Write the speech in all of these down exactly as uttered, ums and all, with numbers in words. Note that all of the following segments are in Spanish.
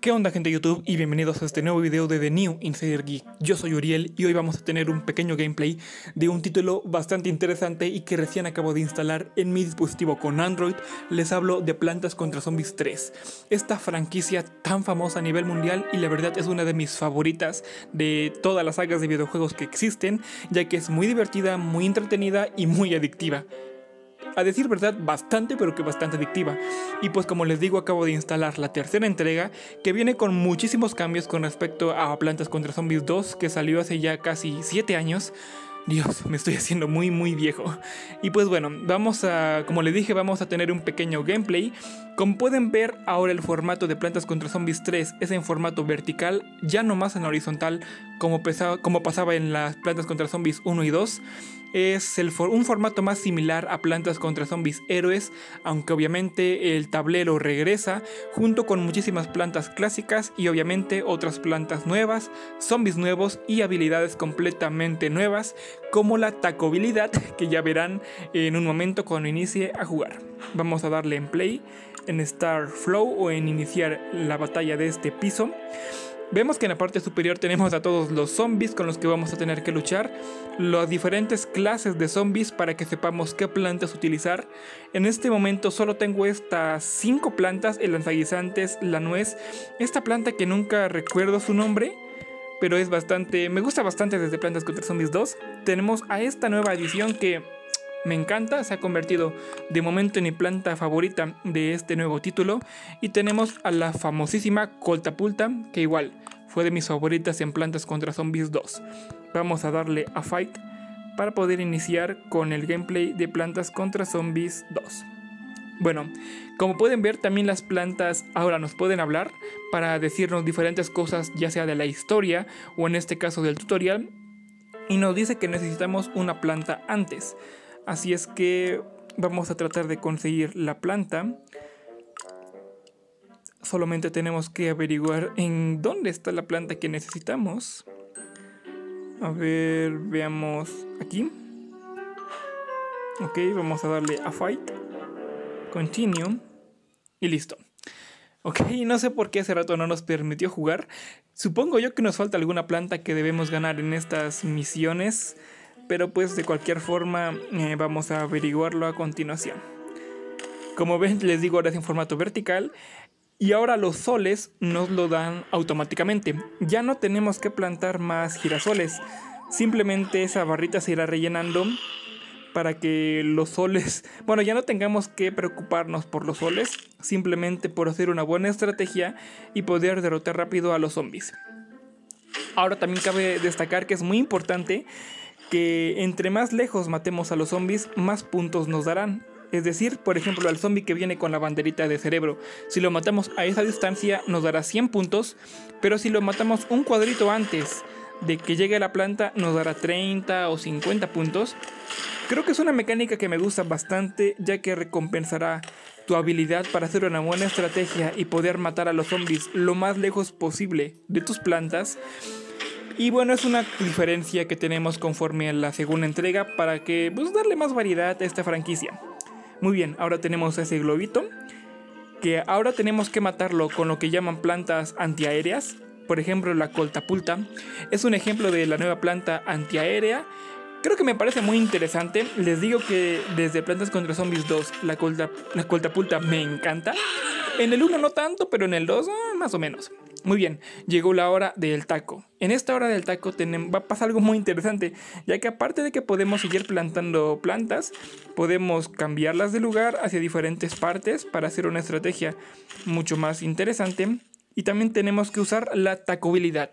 ¿Qué onda, gente de YouTube? Y bienvenidos a este nuevo video de The New Insider Geek. Yo soy Uriel y hoy vamos a tener un pequeño gameplay de un título bastante interesante y que recién acabo de instalar en mi dispositivo con Android. Les hablo de Plantas contra Zombies tres. Esta franquicia tan famosa a nivel mundial y la verdad es una de mis favoritas de todas las sagas de videojuegos que existen, ya que es muy divertida, muy entretenida y muy adictiva. A decir verdad, bastante, pero que bastante adictiva. Y pues como les digo, acabo de instalar la tercera entrega, que viene con muchísimos cambios con respecto a Plantas contra Zombies dos, que salió hace ya casi siete años. Dios, me estoy haciendo muy muy viejo. Y pues bueno, vamos a, como les dije, vamos a tener un pequeño gameplay. Como pueden ver, ahora el formato de Plantas contra Zombies tres es en formato vertical, ya no más en horizontal, como, pesaba, como pasaba en las Plantas contra Zombies uno y dos. Es el for un formato más similar a Plantas contra Zombies Héroes, aunque obviamente el tablero regresa junto con muchísimas plantas clásicas y obviamente otras plantas nuevas, zombies nuevos y habilidades completamente nuevas, como la tacabilidad, que ya verán en un momento cuando inicie a jugar. Vamos a darle en play, en Start Flow o en iniciar la batalla de este piso. Vemos que en la parte superior tenemos a todos los zombies con los que vamos a tener que luchar, las diferentes clases de zombies para que sepamos qué plantas utilizar. En este momento solo tengo estas cinco plantas, el lanzaguisantes, la nuez, esta planta que nunca recuerdo su nombre, pero es bastante, me gusta bastante desde Plantas contra Zombies dos. Tenemos a esta nueva edición que me encanta, se ha convertido de momento en mi planta favorita de este nuevo título. Y tenemos a la famosísima Coltapulta, que igual fue de mis favoritas en Plantas contra Zombies dos. Vamos a darle a Fight para poder iniciar con el gameplay de Plantas contra Zombies dos. Bueno, como pueden ver, también las plantas ahora nos pueden hablar para decirnos diferentes cosas, ya sea de la historia o en este caso del tutorial. Y nos dice que necesitamos una planta antes. Así es que vamos a tratar de conseguir la planta. Solamente tenemos que averiguar en dónde está la planta que necesitamos. A ver, veamos aquí. Ok, vamos a darle a Fight. Continue. Y listo. Ok, no sé por qué hace rato no nos permitió jugar. Supongo yo que nos falta alguna planta que debemos ganar en estas misiones, pero pues de cualquier forma eh, vamos a averiguarlo a continuación. Como ven, les digo, ahora es en formato vertical y ahora los soles nos lo dan automáticamente. Ya no tenemos que plantar más girasoles, simplemente esa barrita se irá rellenando para que los soles, bueno, ya no tengamos que preocuparnos por los soles, simplemente por hacer una buena estrategia y poder derrotar rápido a los zombies. Ahora también cabe destacar que es muy importante que entre más lejos matemos a los zombies, más puntos nos darán. Es decir, por ejemplo, al zombie que viene con la banderita de cerebro, si lo matamos a esa distancia nos dará cien puntos, pero si lo matamos un cuadrito antes de que llegue a la planta nos dará treinta o cincuenta puntos. Creo que es una mecánica que me gusta bastante, ya que recompensará tu habilidad para hacer una buena estrategia y poder matar a los zombies lo más lejos posible de tus plantas. Y bueno, es una diferencia que tenemos conforme a la segunda entrega para que pues, darle más variedad a esta franquicia. Muy bien, ahora tenemos ese globito, que ahora tenemos que matarlo con lo que llaman plantas antiaéreas. Por ejemplo, la Coltapulta es un ejemplo de la nueva planta antiaérea. Creo que me parece muy interesante. Les digo que desde Plantas contra Zombies dos la, colta, la Coltapulta me encanta. En el uno no tanto, pero en el dos ah, más o menos. Muy bien, llegó la hora del taco. En esta hora del taco va a pasar algo muy interesante, ya que aparte de que podemos seguir plantando plantas, podemos cambiarlas de lugar hacia diferentes partes para hacer una estrategia mucho más interesante. Y también tenemos que usar la tacabilidad.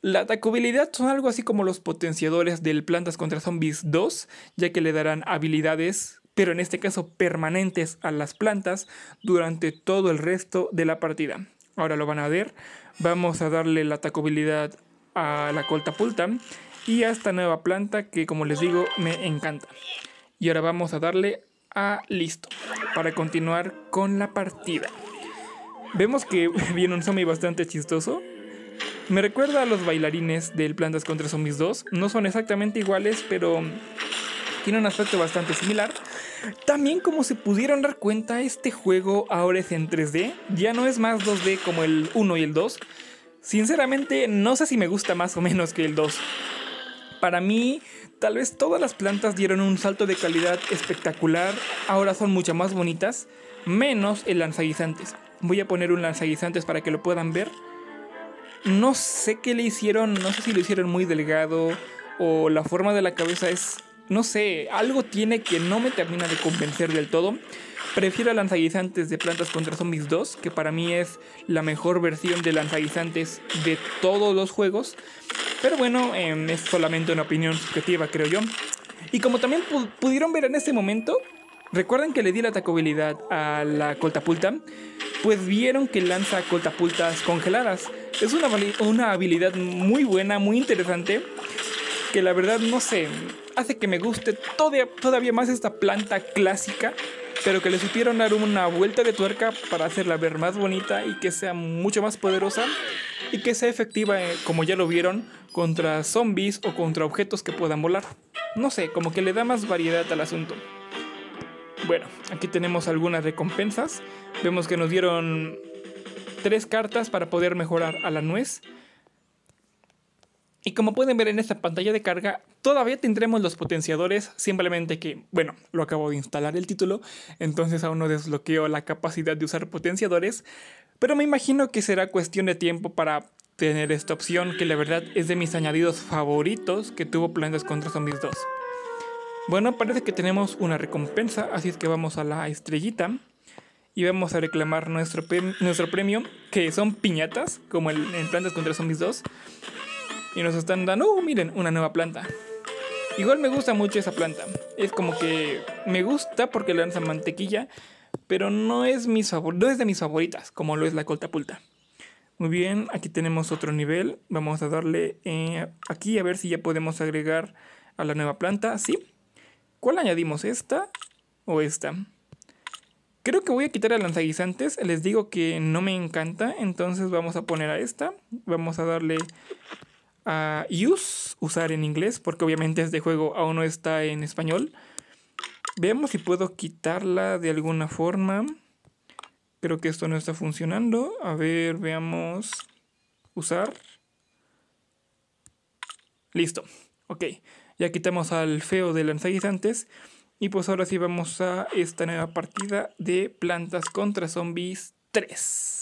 La tacabilidad son algo así como los potenciadores del Plantas contra Zombies dos, ya que le darán habilidades, pero en este caso permanentes, a las plantas durante todo el resto de la partida. Ahora lo van a ver. Vamos a darle la tacabilidad a la Coltapulta y a esta nueva planta que, como les digo, me encanta. Y ahora vamos a darle a listo para continuar con la partida. Vemos que viene un zombie bastante chistoso. Me recuerda a los bailarines del Plantas contra Zombies dos. No son exactamente iguales, pero tiene un aspecto bastante similar. También, como se pudieron dar cuenta, este juego ahora es en tres D, ya no es más dos D como el uno y el dos. Sinceramente, no sé si me gusta más o menos que el dos. Para mí, tal vez todas las plantas dieron un salto de calidad espectacular, ahora son mucho más bonitas, menos el lanzaguisantes. Voy a poner un lanzaguisantes para que lo puedan ver. No sé qué le hicieron, no sé si lo hicieron muy delgado o la forma de la cabeza es... No sé, algo tiene que no me termina de convencer del todo. Prefiero lanzaguisantes de Plantas contra Zombies dos, que para mí es la mejor versión de lanzaguisantes de todos los juegos. Pero bueno, eh, es solamente una opinión subjetiva, creo yo. Y como también pu pudieron ver en este momento, recuerden que le di la atacabilidad a la Coltapulta, pues vieron que lanza Coltapultas congeladas. Es una, una habilidad muy buena, muy interesante, que la verdad no sé... hace que me guste todavía, todavía más esta planta clásica, pero que le supieron dar una vuelta de tuerca para hacerla ver más bonita y que sea mucho más poderosa y que sea efectiva, eh, como ya lo vieron, contra zombies o contra objetos que puedan volar. No sé, como que le da más variedad al asunto. Bueno, aquí tenemos algunas recompensas. Vemos que nos dieron tres cartas para poder mejorar a la nuez. Y como pueden ver en esta pantalla de carga, todavía tendremos los potenciadores, simplemente que, bueno, lo acabo de instalar el título, entonces aún no desbloqueo la capacidad de usar potenciadores, pero me imagino que será cuestión de tiempo para tener esta opción, que la verdad es de mis añadidos favoritos que tuvo Plantas contra Zombies dos. Bueno, parece que tenemos una recompensa, así es que vamos a la estrellita y vamos a reclamar nuestro, nuestro premio, que son piñatas, como en, en Plantas contra Zombies dos. Y nos están dando, oh, miren, una nueva planta. Igual me gusta mucho esa planta. Es como que me gusta porque lanza mantequilla, pero no es, mis no es de mis favoritas, como lo es la Coltapulta. Muy bien, aquí tenemos otro nivel. Vamos a darle eh, aquí a ver si ya podemos agregar a la nueva planta. Sí. ¿Cuál añadimos? ¿Esta o esta? Creo que voy a quitar a lanzaguisantes. Les digo que no me encanta, entonces vamos a poner a esta. Vamos a darle... Uh, use, usar en inglés, porque obviamente este juego aún no está en español. Veamos si puedo quitarla de alguna forma. Creo que esto no está funcionando. A ver, veamos. Usar. Listo. Ok. Ya quitamos al feo de lanzaguisantes. Y pues ahora sí vamos a esta nueva partida de Plantas contra Zombies tres.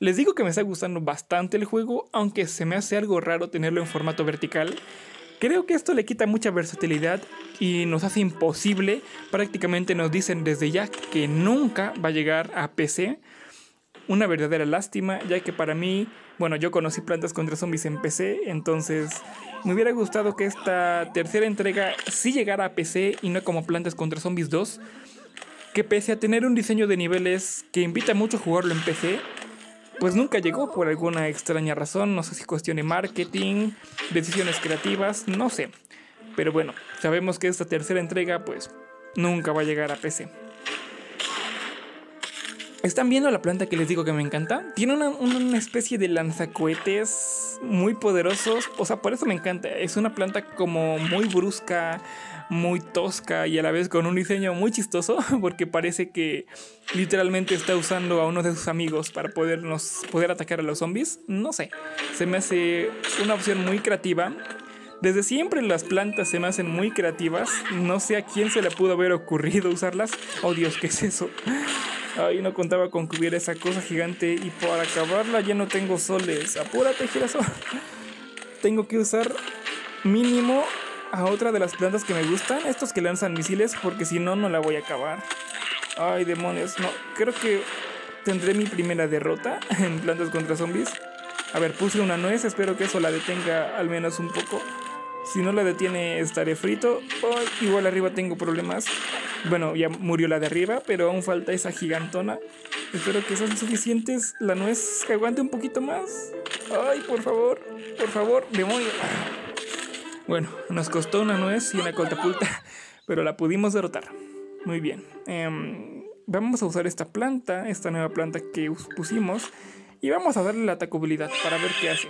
Les digo que me está gustando bastante el juego, aunque se me hace algo raro tenerlo en formato vertical. Creo que esto le quita mucha versatilidad y nos hace imposible. Prácticamente nos dicen desde ya que nunca va a llegar a P C. Una verdadera lástima, ya que para mí... Bueno, yo conocí Plantas contra Zombies en P C, entonces me hubiera gustado que esta tercera entrega sí llegara a P C y no como Plantas contra Zombies dos. Que pese a tener un diseño de niveles que invita mucho a jugarlo en P C... pues nunca llegó por alguna extraña razón, no sé si cuestión de marketing, decisiones creativas, no sé. Pero bueno, sabemos que esta tercera entrega pues nunca va a llegar a P C. ¿Están viendo la planta que les digo que me encanta? Tiene una, una especie de lanzacohetes muy poderosos, o sea, por eso me encanta. Es una planta como muy brusca, muy tosca y a la vez con un diseño muy chistoso, porque parece que literalmente está usando a uno de sus amigos para podernos, poder atacar a los zombies. No sé, se me hace una opción muy creativa. Desde siempre las plantas se me hacen muy creativas, no sé a quién se le pudo haber ocurrido usarlas. Oh Dios, ¿qué es eso? Ay, no contaba con que hubiera esa cosa gigante. Y para acabarla ya no tengo soles. Apúrate, girasol. Tengo que usar mínimo a otra de las plantas que me gustan. Estos que lanzan misiles, porque si no, no la voy a acabar. Ay, demonios. No, creo que tendré mi primera derrota en Plantas contra Zombies. A ver, puse una nuez. Espero que eso la detenga al menos un poco. Si no la detiene, estaré frito. Oh, igual arriba tengo problemas. Bueno, ya murió la de arriba, pero aún falta esa gigantona. Espero que sean suficientes. La nuez que aguante un poquito más. Ay, por favor, por favor, demonio. Bueno, nos costó una nuez y una Coltapulta, pero la pudimos derrotar. Muy bien. Eh, vamos a usar esta planta, esta nueva planta que pusimos. Y vamos a darle la atacabilidad para ver qué hace.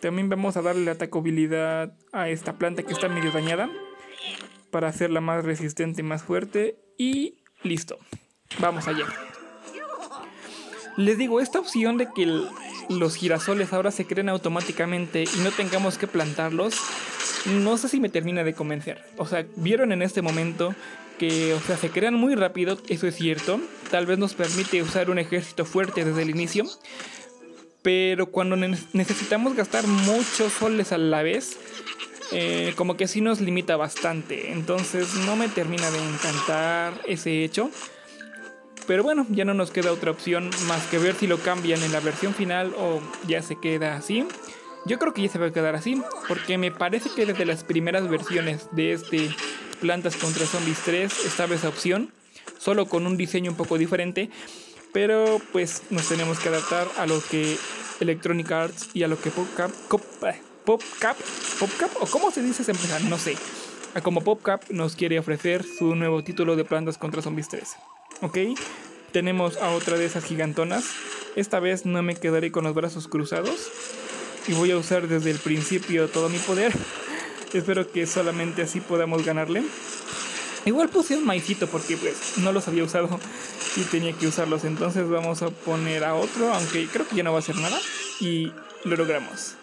También vamos a darle la atacabilidad a esta planta que está medio dañada. para hacerla más resistente y más fuerte. Y listo, vamos allá. Les digo, esta opción de que el, los girasoles ahora se creen automáticamente y no tengamos que plantarlos, no sé si me termina de convencer. O sea, vieron en este momento que, o sea, se crean muy rápido, eso es cierto. Tal vez nos permite usar un ejército fuerte desde el inicio. Pero cuando necesitamos gastar muchos soles a la vez, eh, como que sí nos limita bastante. Entonces no me termina de encantar ese hecho. Pero bueno, ya no nos queda otra opción más que ver si lo cambian en la versión final o ya se queda así. Yo creo que ya se va a quedar así, porque me parece que desde las primeras versiones de este Plantas contra Zombies tres estaba esa opción, solo con un diseño un poco diferente. Pero pues nos tenemos que adaptar a lo que Electronic Arts y a lo que PopCap, PopCap, PopCap o cómo se dice esa empresa, no sé, a como PopCap nos quiere ofrecer su nuevo título de Plantas contra Zombies tres. Ok, tenemos a otra de esas gigantonas. Esta vez no me quedaré con los brazos cruzados y voy a usar desde el principio todo mi poder. Espero que solamente así podamos ganarle. Igual puse un maicito porque pues no los había usado y tenía que usarlos. Entonces vamos a poner a otro, aunque creo que ya no va a hacer nada. Y lo logramos.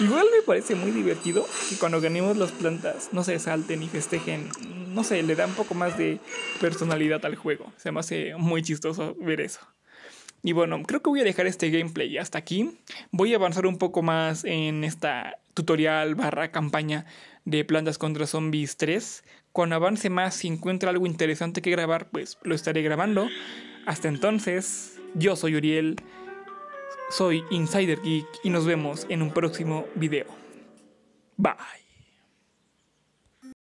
Igual me parece muy divertido que cuando ganemos las plantas, no sé, salten y festejen. No sé, le da un poco más de personalidad al juego. Se me hace muy chistoso ver eso. Y bueno, creo que voy a dejar este gameplay hasta aquí. Voy a avanzar un poco más en esta tutorial barra campaña de Plantas contra Zombies tres. Cuando avance más, si encuentro algo interesante que grabar, pues lo estaré grabando. Hasta entonces, yo soy Uriel, soy Insider Geek y nos vemos en un próximo video. Bye.